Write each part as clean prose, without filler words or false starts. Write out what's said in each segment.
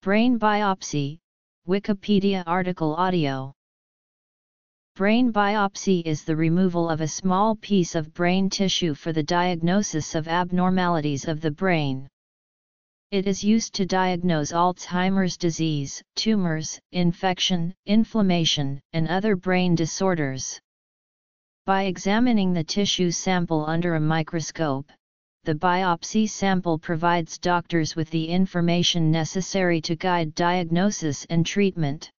Brain biopsy, Wikipedia article audio. Brain biopsy is the removal of a small piece of brain tissue for the diagnosis of abnormalities of the brain. It is used to diagnose Alzheimer's disease, tumors, infection, inflammation, and other brain disorders. By examining the tissue sample under a microscope, the biopsy sample provides doctors with the information necessary to guide diagnosis and treatment.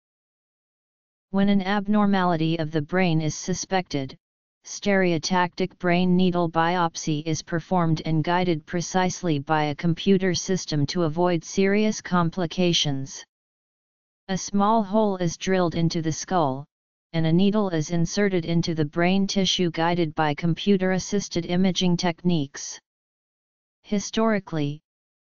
When an abnormality of the brain is suspected, stereotactic brain needle biopsy is performed and guided precisely by a computer system to avoid serious complications. A small hole is drilled into the skull, and a needle is inserted into the brain tissue guided by computer-assisted imaging techniques. Historically,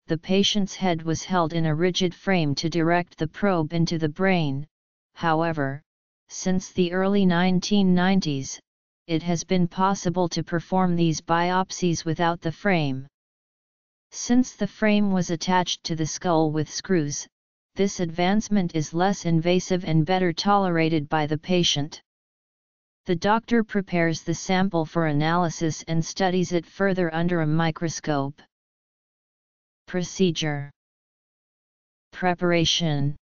the patient's head was held in a rigid frame to direct the probe into the brain. However, since the early 1990s, it has been possible to perform these biopsies without the frame. Since the frame was attached to the skull with screws, this advancement is less invasive and better tolerated by the patient. The doctor prepares the sample for analysis and studies it further under a microscope. Procedure. Preparation.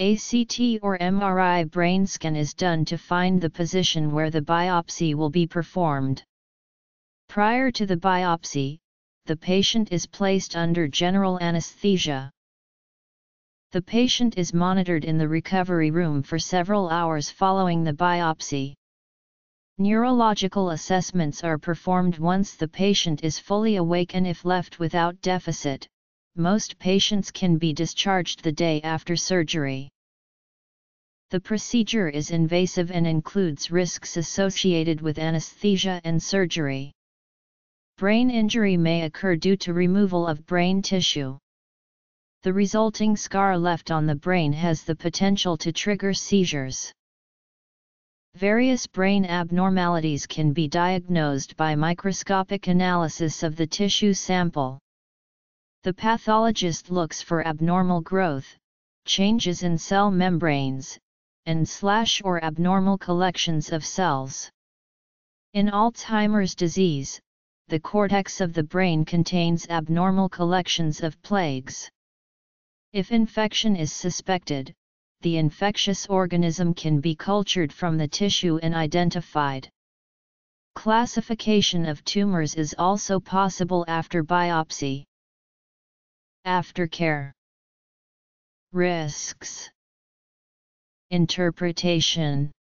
A CT or MRI brain scan is done to find the position where the biopsy will be performed. Prior to the biopsy, the patient is placed under general anesthesia. The patient is monitored in the recovery room for several hours following the biopsy. Neurological assessments are performed once the patient is fully awake, and if left without deficit, most patients can be discharged the day after surgery. The procedure is invasive and includes risks associated with anesthesia and surgery. Brain injury may occur due to removal of brain tissue. The resulting scar left on the brain has the potential to trigger seizures. Various brain abnormalities can be diagnosed by microscopic analysis of the tissue sample. The pathologist looks for abnormal growth, changes in cell membranes, and/or abnormal collections of cells. In Alzheimer's disease, the cortex of the brain contains abnormal collections of plaques. If infection is suspected, the infectious organism can be cultured from the tissue and identified. Classification of tumors is also possible after biopsy. Aftercare. Risks. Interpretation.